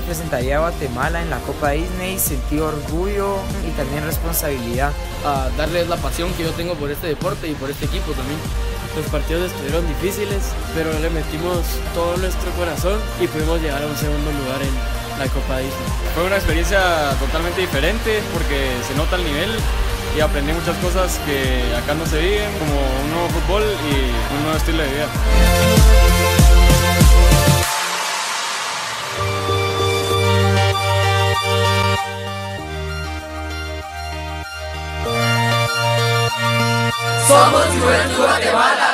representaría a Guatemala en la Copa Disney, sentí orgullo y también responsabilidad. A darles la pasión que yo tengo por este deporte y por este equipo también. Los partidos estuvieron difíciles, pero le metimos todo nuestro corazón y pudimos llegar a un segundo lugar en la Copa Disney. Fue una experiencia totalmente diferente porque se nota el nivel y aprendí muchas cosas que acá no se viven, como un nuevo fútbol y un nuevo estilo de vida. Somos Juventud Academy Guatemala.